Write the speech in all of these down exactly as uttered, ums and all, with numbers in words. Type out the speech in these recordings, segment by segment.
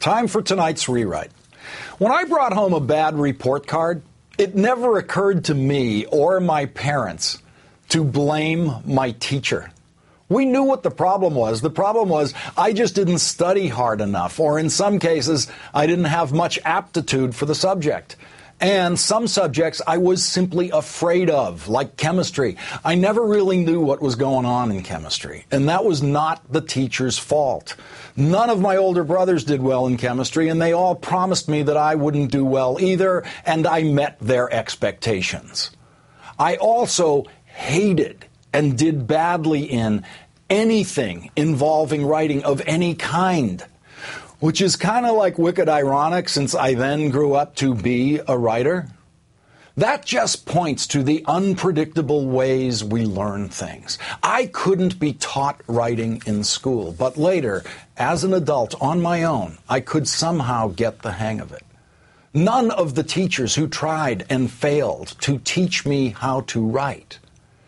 Time for tonight's rewrite. When I brought home a bad report card, it never occurred to me or my parents to blame my teacher. We knew what the problem was. The problem was I just didn't study hard enough, or in some cases, I didn't have much aptitude for the subject. And some subjects I was simply afraid of, like chemistry. I never really knew what was going on in chemistry, and that was not the teacher's fault. None of my older brothers did well in chemistry, and they all promised me that I wouldn't do well either, and I met their expectations. I also hated and did badly in anything involving writing of any kind. Which is kind of like wicked ironic, since I then grew up to be a writer. That just points to the unpredictable ways we learn things. I couldn't be taught writing in school, but later, as an adult on my own, I could somehow get the hang of it. None of the teachers who tried and failed to teach me how to write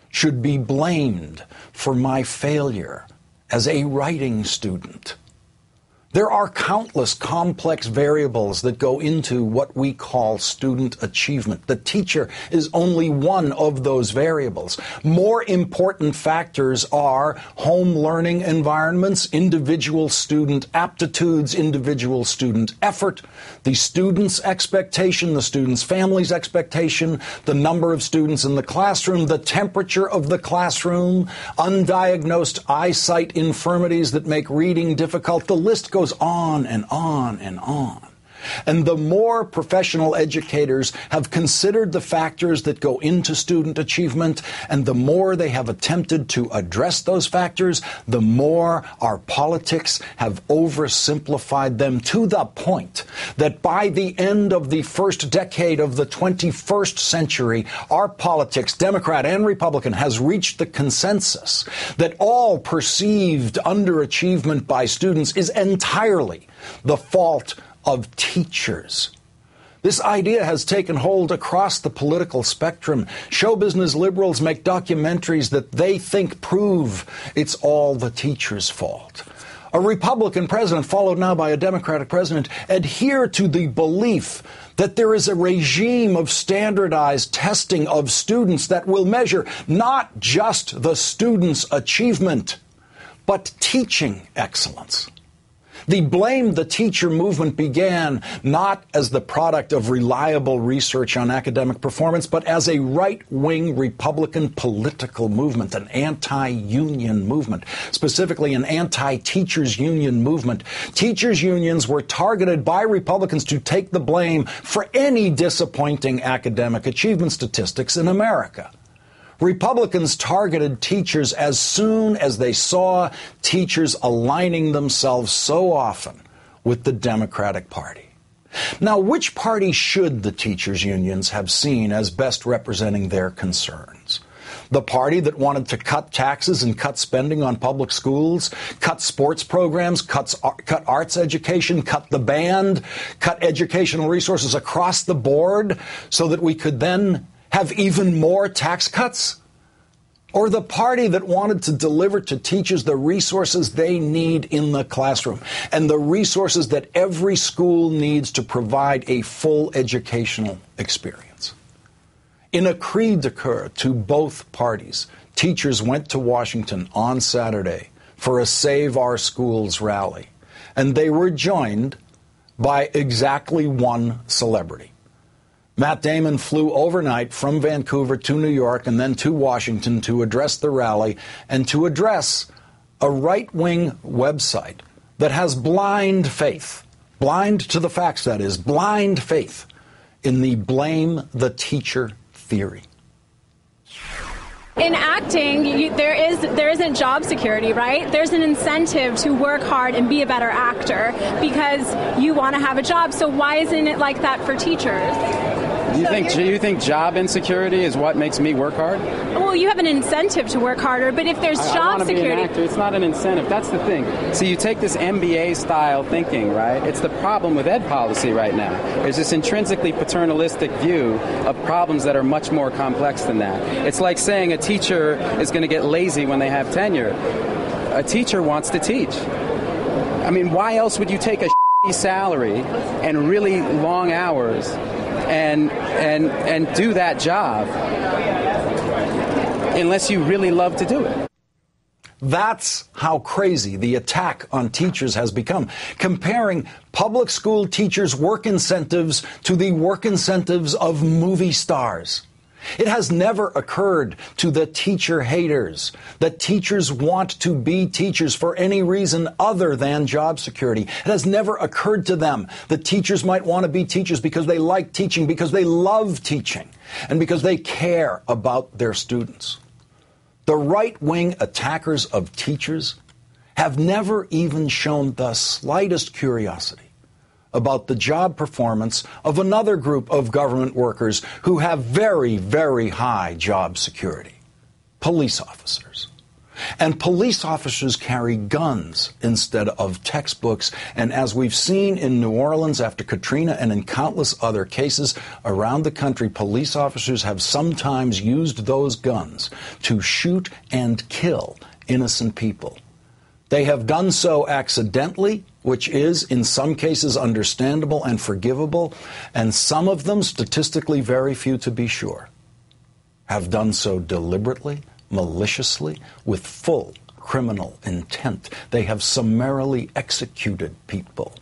should be blamed for my failure as a writing student. There are countless complex variables that go into what we call student achievement. The teacher is only one of those variables. More important factors are home learning environments, individual student aptitudes, individual student effort, the student's expectation, the student's family's expectation, the number of students in the classroom, the temperature of the classroom, undiagnosed eyesight infirmities that make reading difficult. The list goes goes on and on and on. And the more professional educators have considered the factors that go into student achievement, and the more they have attempted to address those factors, the more our politics have oversimplified them to the point that by the end of the first decade of the twenty-first century, our politics, Democrat and Republican, has reached the consensus that all perceived underachievement by students is entirely the fault of teachers. This idea has taken hold across the political spectrum. Show business liberals make documentaries that they think prove it's all the teacher's fault. A Republican president, followed now by a Democratic president, adhere to the belief that there is a regime of standardized testing of students that will measure not just the student's achievement, but teaching excellence. The blame the teacher movement began not as the product of reliable research on academic performance, but as a right-wing Republican political movement, an anti-union movement, specifically an anti-teachers union movement. Teachers unions were targeted by Republicans to take the blame for any disappointing academic achievement statistics in America. Republicans targeted teachers as soon as they saw teachers aligning themselves so often with the Democratic Party. Now, which party should the teachers' unions have seen as best representing their concerns? The party that wanted to cut taxes and cut spending on public schools, cut sports programs, cuts, cut arts education, cut the band, cut educational resources across the board so that we could then have even more tax cuts? Or the party that wanted to deliver to teachers the resources they need in the classroom and the resources that every school needs to provide a full educational experience? In a cri de coeur to both parties, teachers went to Washington on Saturday for a Save Our Schools rally, and they were joined by exactly one celebrity. Matt Damon flew overnight from Vancouver to New York and then to Washington to address the rally and to address a right-wing website that has blind faith, blind to the facts, that is, blind faith in the blame the teacher theory. In acting, you, there is there isn't job security, right? There's an incentive to work hard and be a better actor because you want to have a job. So why isn't it like that for teachers? Do you so think do you think job insecurity is what makes me work hard? Well, you have an incentive to work harder, but if there's I, job I want to security, be an actor. It's not an incentive. That's the thing. So you take this M B A style thinking, right? It's the problem with ed policy right now. There's this intrinsically paternalistic view of problems that are much more complex than that. It's like saying a teacher is going to get lazy when they have tenure. A teacher wants to teach. I mean, why else would you take a salary and really long hours and and and do that job unless you really love to do it. That's how crazy the attack on teachers has become. Comparing public school teachers' work incentives to the work incentives of movie stars. It has never occurred to the teacher haters that teachers want to be teachers for any reason other than job security. It has never occurred to them that teachers might want to be teachers because they like teaching, because they love teaching, and because they care about their students. The right-wing attackers of teachers have never even shown the slightest curiosity about the job performance of another group of government workers who have very, very high job security. Police officers. And police officers carry guns instead of textbooks. And as we've seen in New Orleans after Katrina and in countless other cases around the country, police officers have sometimes used those guns to shoot and kill innocent people. They have done so accidentally, which is in some cases understandable and forgivable, and some of them, statistically very few to be sure, have done so deliberately, maliciously, with full criminal intent. They have summarily executed people.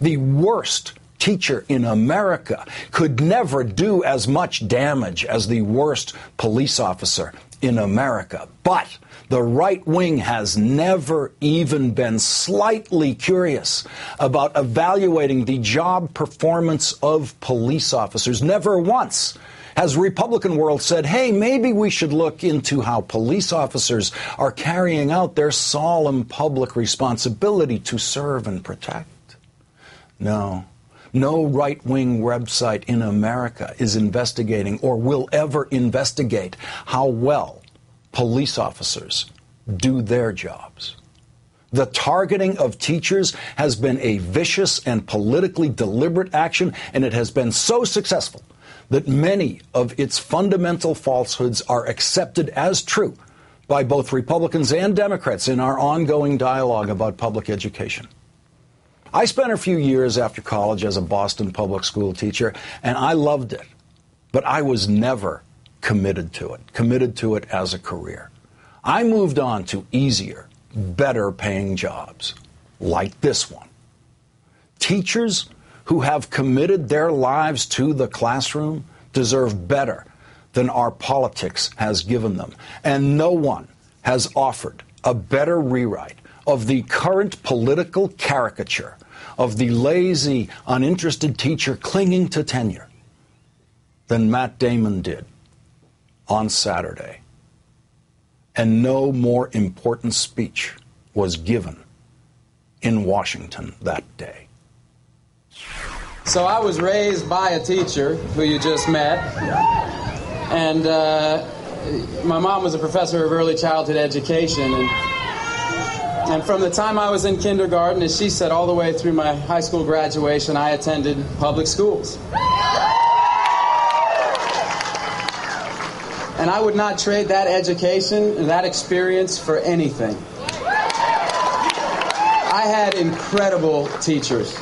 The worst teacher in America could never do as much damage as the worst police officer in America. But the right wing has never even been slightly curious about evaluating the job performance of police officers. Never once has Republican world said, hey, maybe we should look into how police officers are carrying out their solemn public responsibility to serve and protect. No. No right-wing website in America is investigating or will ever investigate how well police officers do their jobs. The targeting of teachers has been a vicious and politically deliberate action, and it has been so successful that many of its fundamental falsehoods are accepted as true by both Republicans and Democrats in our ongoing dialogue about public education. I spent a few years after college as a Boston public school teacher, and I loved it, but I was never committed to it, committed to it as a career. I moved on to easier, better paying jobs, like this one. Teachers who have committed their lives to the classroom deserve better than our politics has given them, and no one has offered a better rewrite of the current political caricature of the lazy, uninterested teacher clinging to tenure than Matt Damon did on Saturday. And no more important speech was given in Washington that day. So I was raised by a teacher who you just met, and uh, my mom was a professor of early childhood education, and And from the time I was in kindergarten, as she said, all the way through my high school graduation, I attended public schools. And I would not trade that education and that experience for anything. I had incredible teachers.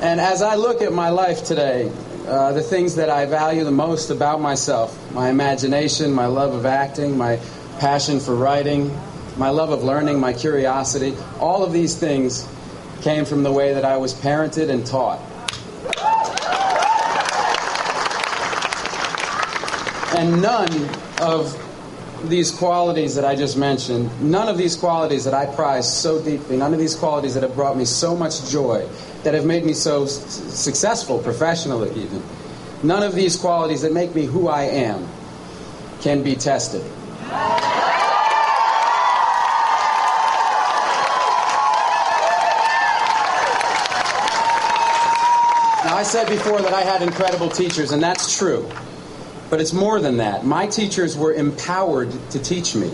And as I look at my life today, uh, the things that I value the most about myself, my imagination, my love of acting, my passion for writing, my love of learning, my curiosity, all of these things came from the way that I was parented and taught. And none of these qualities that I just mentioned, none of these qualities that I prize so deeply, none of these qualities that have brought me so much joy, that have made me so s- successful professionally even, none of these qualities that make me who I am can be tested. I said before that I had incredible teachers, and that's true. But it's more than that. My teachers were empowered to teach me.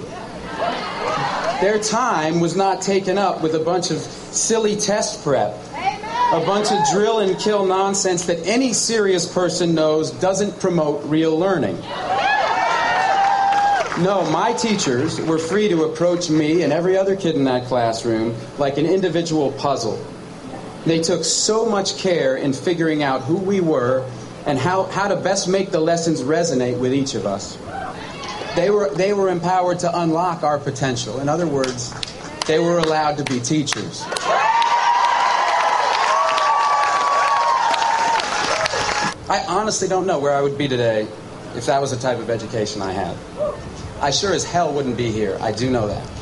Their time was not taken up with a bunch of silly test prep, a bunch of drill and kill nonsense that any serious person knows doesn't promote real learning. No, my teachers were free to approach me and every other kid in that classroom like an individual puzzle. They took so much care in figuring out who we were and how, how to best make the lessons resonate with each of us. They were, they were empowered to unlock our potential. In other words, they were allowed to be teachers. I honestly don't know where I would be today if that was the type of education I had. I sure as hell wouldn't be here. I do know that.